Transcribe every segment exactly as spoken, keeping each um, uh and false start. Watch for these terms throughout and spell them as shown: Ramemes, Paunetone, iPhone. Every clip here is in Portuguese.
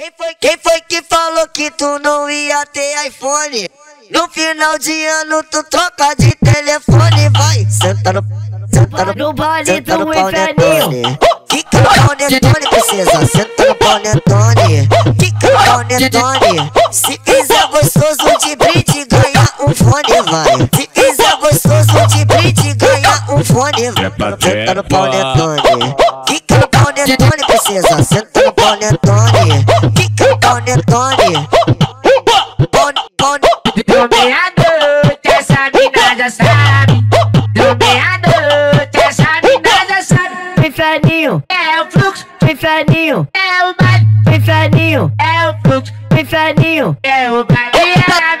Quem foi, quem foi que falou que tu não ia ter iPhone? No final de ano tu troca de telefone. Vai, senta no, senta no, no baile do inferninho. Que que o Paunetone precisa? Senta no Paunetone. Que que o Paunetone? Se quiser gostoso de brinde, ganha um fone, vai. Se quiser gostoso de brinde, ganha um fone, vai. Senta no Paunetone. Que que o Paunetone precisa? Senta no Paunetone. Que que o Paunetone? Dromeador, que essa mina já sabe. Dromeador, que essa mina já sabe. Inferninho, é o fluxo. Inferninho, é o baile. Inferninho, é o fluxo. Inferninho, é o baile. Ela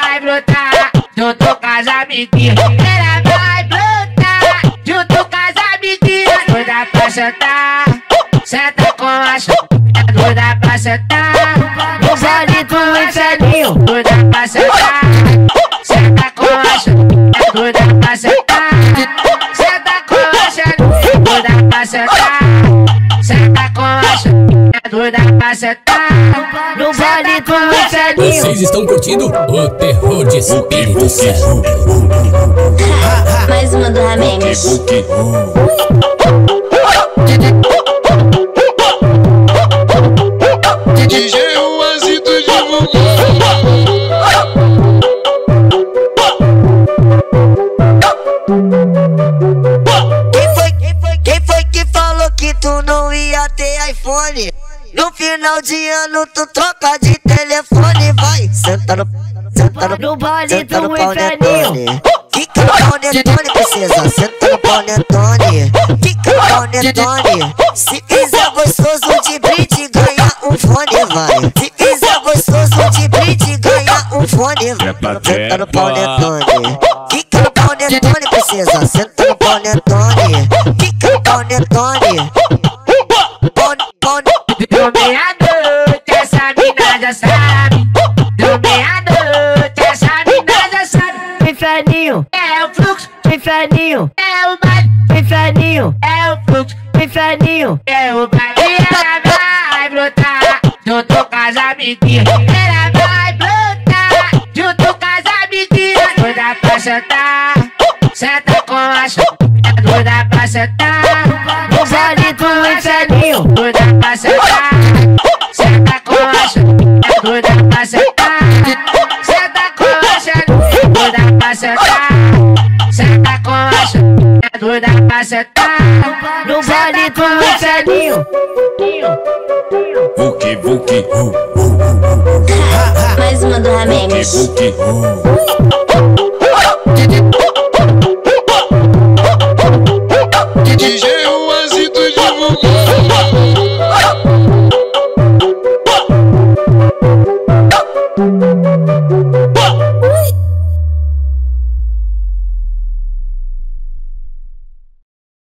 vai brotar junto com as amiguinhas. Ela vai brotar junto com as amiguinhas. É doida pra sentar, senta com a chuva. É doida pra sentar. No vale do inferninho, doida pra sentar. Senta com a chata, doida pra sentar. Senta com a chata, doida pra sentar. Senta com a chata, doida pra sentar. No vale do inferninho. Vocês estão curtindo o terror de Espírito Santo. Mais uma do Ramemes. iPhone. No final de ano tu troca de telefone, vai. Senta no, senta no, no baile do inferninho. Que que o Paunetone precisa? Senta no Paunetone. Que que o Paunetone? Se quiser gostoso de brinde, ganha um fone, vai. Se quiser gostoso de brinde, ganha um fone, vai. Senta no Paunetone. Que que o Paunetone precisa? Senta no Paunetone. Que que o Paunetone? Dromeador, que essa mina já sabe. Dromeador, que essa mina já sabe. Inferninho, é o fluxo. Inferninho, é o baile. Inferninho, é o fluxo. Inferninho, é o baile. Ela vai brotar junto com as amiguinhas. Ela vai brotar junto com as amiguinhas. É doida pra sentar, senta com a chuva. É doida pra sentar. No vale do inferninho, doida pra sentar. Senta com a chata, doida pra sentar. Senta com a chata, doida pra sentar. Senta com a chata, doida pra sentar. No vale do inferninho. Vuki, vuki, vu. Mais uma do Ramemes.